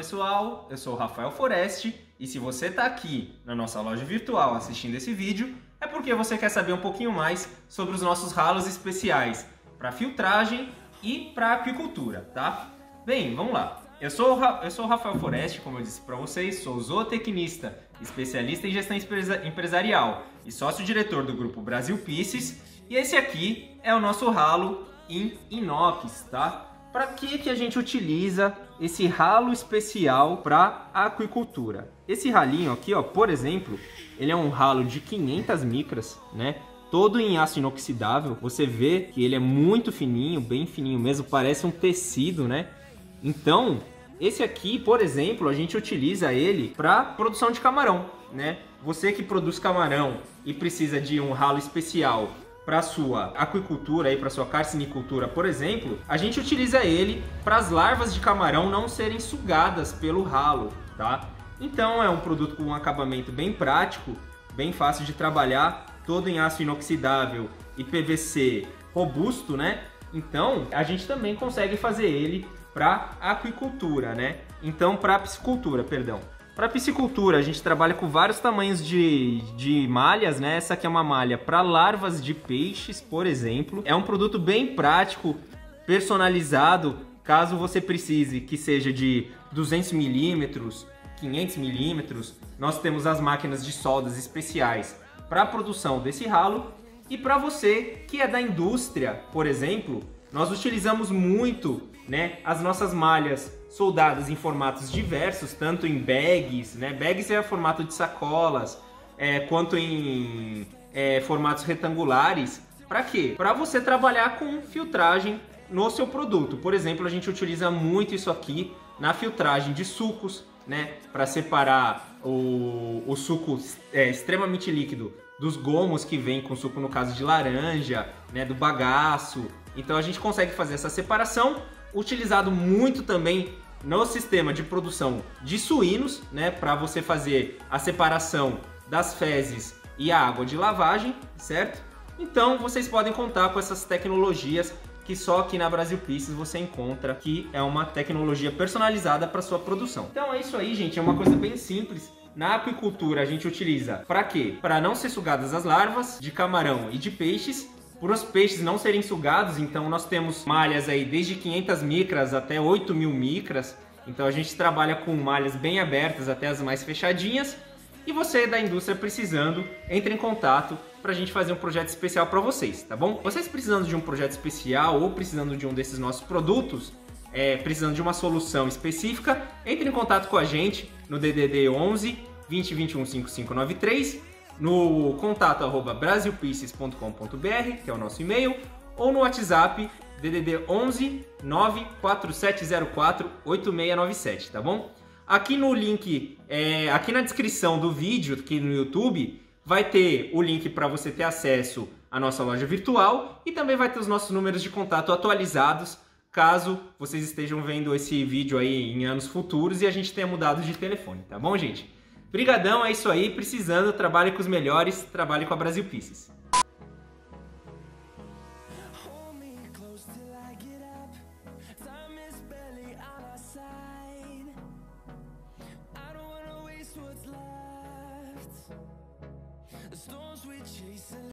pessoal, eu sou o Rafael Foresti e se você está aqui na nossa loja virtual assistindo esse vídeo é porque você quer saber um pouquinho mais sobre os nossos ralos especiais para filtragem e para apicultura, tá? Bem, vamos lá. Eu sou o Rafael Foresti, como eu disse para vocês, sou zootecnista, especialista em gestão empresarial e sócio-diretor do Grupo Brasil Piscis, e esse aqui é o nosso ralo em inox, tá? Para que a gente utiliza esse ralo especial para aquicultura? Esse ralinho aqui, ó, por exemplo, ele é um ralo de 500 micras, né? Todo em aço inoxidável. Você vê que ele é muito fininho, bem fininho mesmo, parece um tecido, né? Então, esse aqui, por exemplo, a gente utiliza ele para produção de camarão, né? Você que produz camarão e precisa de um ralo especial para sua aquicultura e para sua carcinicultura, por exemplo, a gente utiliza ele para as larvas de camarão não serem sugadas pelo ralo, tá? Então é um produto com um acabamento bem prático, bem fácil de trabalhar, todo em aço inoxidável e PVC robusto, né? Então a gente também consegue fazer ele para aquicultura, né? Então para piscicultura, perdão. Para piscicultura, a gente trabalha com vários tamanhos de malhas, né? Essa aqui é uma malha para larvas de peixes, por exemplo. É um produto bem prático, personalizado, caso você precise que seja de 200 milímetros, 500 milímetros. Nós temos as máquinas de soldas especiais para a produção desse ralo. E para você que é da indústria, por exemplo, nós utilizamos muito, né, as nossas malhas soldadas em formatos diversos, tanto em bags, né? Bags é formato de sacolas, quanto em formatos retangulares. Para quê? Para você trabalhar com filtragem no seu produto. Por exemplo, a gente utiliza muito isso aqui na filtragem de sucos, né? Para separar o suco extremamente líquido dos gomos que vem com suco, no caso de laranja, né? Do bagaço. Então a gente consegue fazer essa separação. Utilizado muito também no sistema de produção de suínos, né, para você fazer a separação das fezes e a água de lavagem, certo? Então vocês podem contar com essas tecnologias que só aqui na Brasil Piscis você encontra, que é uma tecnologia personalizada para sua produção. Então é isso aí, gente, é uma coisa bem simples. Na aquicultura a gente utiliza para quê? Para não ser sugadas as larvas de camarão e de peixes. Para os peixes não serem sugados, então nós temos malhas aí desde 500 micras até 8.000 micras. Então a gente trabalha com malhas bem abertas até as mais fechadinhas. E você da indústria precisando, entre em contato para a gente fazer um projeto especial para vocês, tá bom? Vocês precisando de um projeto especial ou precisando de um desses nossos produtos, precisando de uma solução específica, entre em contato com a gente no DDD 11 2021 5593. No contato@brasilpiscis.com.br, que é o nosso e-mail, ou no WhatsApp DDD 11 94704 8697, tá bom? Aqui no link, aqui na descrição do vídeo, aqui no YouTube, vai ter o link para você ter acesso à nossa loja virtual e também vai ter os nossos números de contato atualizados, caso vocês estejam vendo esse vídeo aí em anos futuros e a gente tenha mudado de telefone, tá bom, gente? Brigadão, é isso aí. Precisando, trabalhe com os melhores, trabalhe com a Brasil Piscis.